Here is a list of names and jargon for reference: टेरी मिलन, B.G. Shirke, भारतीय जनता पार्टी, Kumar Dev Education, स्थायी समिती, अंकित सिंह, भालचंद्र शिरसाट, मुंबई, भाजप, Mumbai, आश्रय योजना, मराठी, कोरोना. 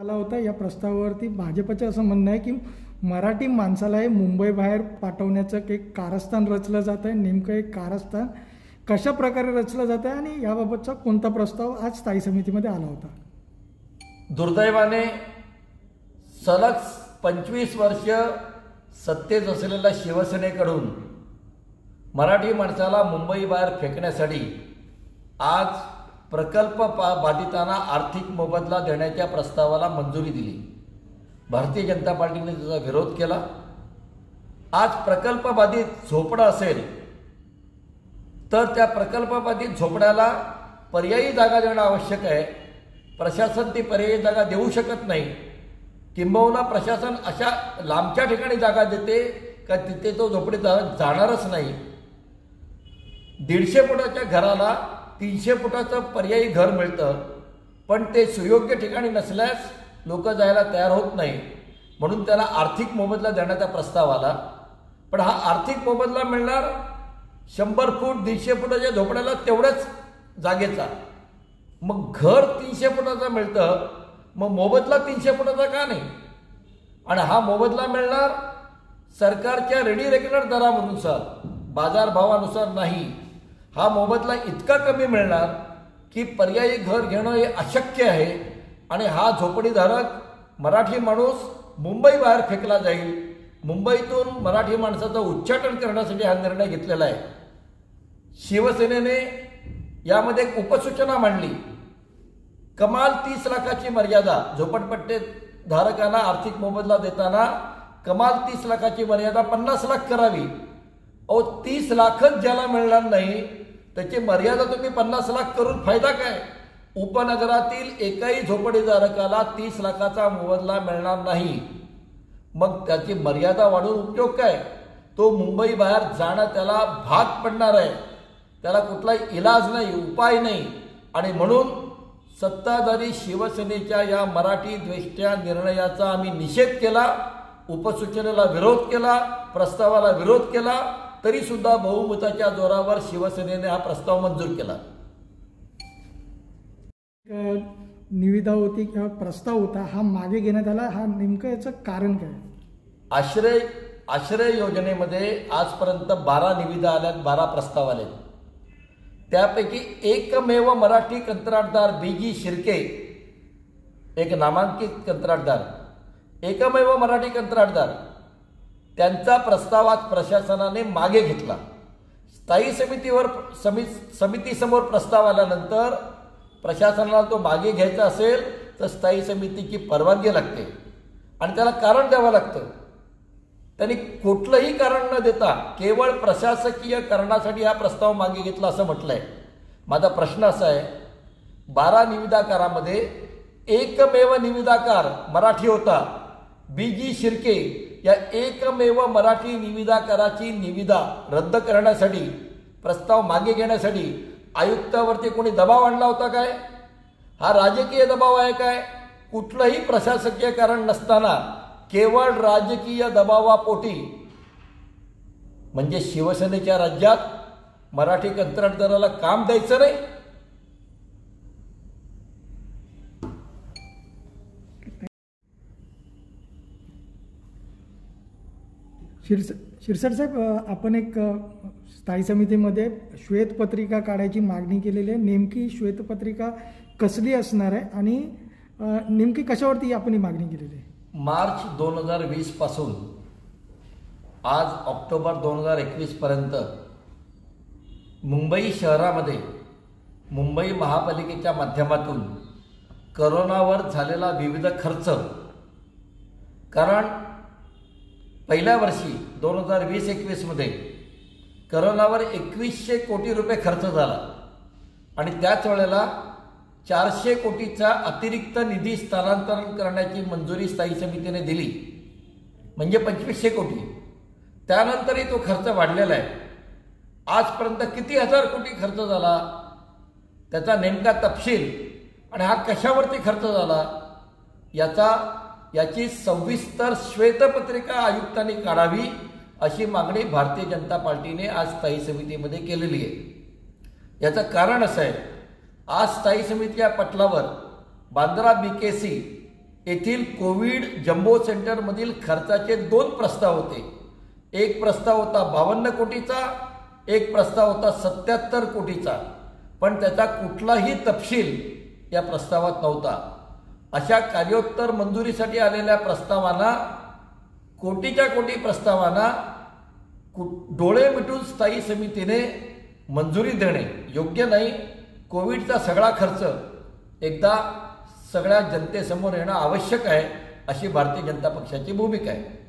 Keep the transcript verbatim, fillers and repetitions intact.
आला होता या प्रस्तावावरती भाजपचं असं म्हणणं आहे की मराठी माणसाला हे मुंबई बाहेर पाठवण्याचं एक कारस्थान रचलं जात आहे। नेमकं एक कारस्थान कशा प्रकारे रचलं जात आहे आणि याबाबतचा कोणता प्रस्ताव आज स्थायी समितीमध्ये आला होता। दुर्दैवाने सलग पंचवीस वर्ष सत्तेत असलेल्या शिवसेनेकडून मराठी माणसाला मुंबई बाहेर फेकण्यासाठी आज प्रकल्प बाधितांना आर्थिक मोबदला देण्याच्या प्रस्तावाला मंजुरी दिली। भारतीय जनता पार्टीने त्याचा विरोध केला। आज प्रकल्प बाधित झोपडा असेल तर त्या प्रकल्प बाधित झोपड्याला पर्यायी जागा देणं आवश्यक आहे। प्रशासन ती पर्यायी जागा देऊ शकत नाही, किंबहुना प्रशासन अशा लांबच्या ठिकाणी जागा देते का तिथे तो झोपडीदार जाणारच नाही। दीडशे फुटाच्या घराला तीनशे फुटाचं पर्यायी घर मिळतं, पण ते सुयोग्य ठिकाणी नसल्यास लोक जायला तयार होत नाही, म्हणून त्याला आर्थिक मोबदला देण्याचा प्रस्ताव आला। पण हा आर्थिक मोबदला मिळणार शंभर फूट दीडशे फुटाच्या झोपड्याला तेवढंच जागेचा, मग घर तीनशे फुटाचं मिळतं, मग मोबदला तीनशे फुटाचा का नाही? आणि हा मोबदला मिळणार सरकारच्या रेडी रेकनर दरानुसार, बाजारभावानुसार नाही। हा मोबदला इतका कमी मिळणार की पर्यायी घर घेणं हे अशक्य आहे आणि हा झोपडीधारक मराठी माणूस मुंबई बाहेर फेकला जाईल। मुंबईतून मराठी माणसाचं उच्चाटन करण्यासाठी हा निर्णय घेतलेला आहे। शिवसेनेने यामध्ये एक उपसूचना मांडली, कमाल तीस लाखाची मर्यादा, झोपडपट्टे धारकांना आर्थिक मोबदला देताना कमाल तीस लाखाची मर्यादा पन्नास लाख करावी। अहो तीस लाखच ज्याला मिळणार नाही त्याची मर्यादा तुम्ही पन्नास लाख करून फायदा काय? उपनगरातील एकाही झोपडीधारकाला तीस लाखाचा मोबदला मिळणार नाही, मग त्याची मर्यादा वाढवून उपयोग काय? तो मुंबई बाहेर जाणं त्याला भाग पडणार आहे, त्याला कुठलाही इलाज नाही, उपाय नाही। आणि म्हणून सत्ताधारी शिवसेनेच्या या मराठी द्वेष्ट्या निर्णयाचा आम्ही निषेध केला, उपसूचनेला विरोध केला, प्रस्तावाला विरोध केला, तरी सुद्धा बहुमताच्या जोरावर शिवसेनेने हा प्रस्ताव मंजूर केला। निविदा होती किंवा प्रस्ताव होता हा मागे घेण्यात आला, हा नेमकं याचं कारण काय? आश्रय आश्रय योजनेमध्ये आजपर्यंत बारा निविदा आल्यात, बारा प्रस्ताव आले, त्यापैकी एकमेव मराठी कंत्राटदार बी.जी. शिर्के एक नामांकित कंत्राटदार, एकमेव मराठी कंत्राटदार, त्यांचा प्रस्ताव आज प्रशासनाने मागे घेतला। स्थायी समितीवर समितीसमोर प्रस्ताव आल्यानंतर प्रशासनाला तो मागे घ्यायचा असेल तर स्थायी समितीची परवानगी लागते आणि त्याला कारण द्यावं लागतं। त्यांनी कुठलंही कारण न देता केवळ प्रशासकीय कारणासाठी हा प्रस्ताव मागे घेतला असं म्हटलं आहे। माझा प्रश्न असा आहे, बारा निविदाकारामध्ये एकमेव निविदाकार मराठी होता, बी.जी. शिर्के या एकमेव मराठी निविदाकाराची निविदा रद्द करण्यासाठी, प्रस्ताव मागे घेण्यासाठी आयुक्तावरती कोणी दबाव आणला होता काय? हा राजकीय दबाव आहे काय? कुठलंही प्रशासकीय कारण नसताना केवळ राजकीय दबावापोटी म्हणजे शिवसेनेच्या राज्यात मराठी कंत्राटदाराला काम द्यायचं नाही। शिरसाट साहेब, आपण एक स्थायी समितीमध्ये श्वेतपत्रिका काढायची मागणी केलेली आहे, नेमकी श्वेतपत्रिका कसली असणार आहे आणि नेमकी कशावरती आपण ही मागणी केलेली आहे? मार्च दोन हजार वीस पासून आज ऑक्टोबर दोन हजार एकवीस पर्यंत मुंबई शहरामध्ये मुंबई महापालिकेच्या माध्यमातून करोनावर झालेला विविध खर्च, कारण पहिल्या वर्षी दोन हजार वीस एकवीसमध्ये करोनावर एकवीसशे कोटी रुपये खर्च झाला आणि त्याच वेळेला चारशे कोटीचा अतिरिक्त निधी स्थानांतरण करण्याची मंजुरी स्थायी समितीने दिली, म्हणजे पंचवीसशे कोटी। त्यानंतरही तो खर्च वाढलेला आहे, आजपर्यंत किती हजार कोटी खर्च झाला, त्याचा नेमका तपशील आणि हा कशावरती खर्च झाला याचा याची सविस्तर श्वेतपत्रिका आयुक्तांनी काढावी अशी मागणी भारतीय जनता पार्टीने आज स्थायी समितीमध्ये केलेली आहे। याचं कारण असं आहे, आज स्थायी समितीच्या पटलावर बांद्रा बी के सी येथील कोविड जम्बो सेंटरमधील खर्चाचे दोन प्रस्ताव होते. एक प्रस्ताव होता बावन्न कोटीचा, एक प्रस्ताव होता सत्याहत्तर कोटीचा, पण त्याचा कुठलाही तपशील या प्रस्तावात नव्हता. अशा कार्योत्तर मंजुरीसाठी आलेल्या प्रस्तावांना, कोटीच्या कोटी प्रस्तावांना डोळे मिटून स्थायी समितीने मंजुरी देणे योग्य नाही. कोविडचा सगळा खर्च एकदा सगळ्या जनतेसमोर येणं आवश्यक आहे, अशी भारतीय जनता पक्षाची भूमिका आहे.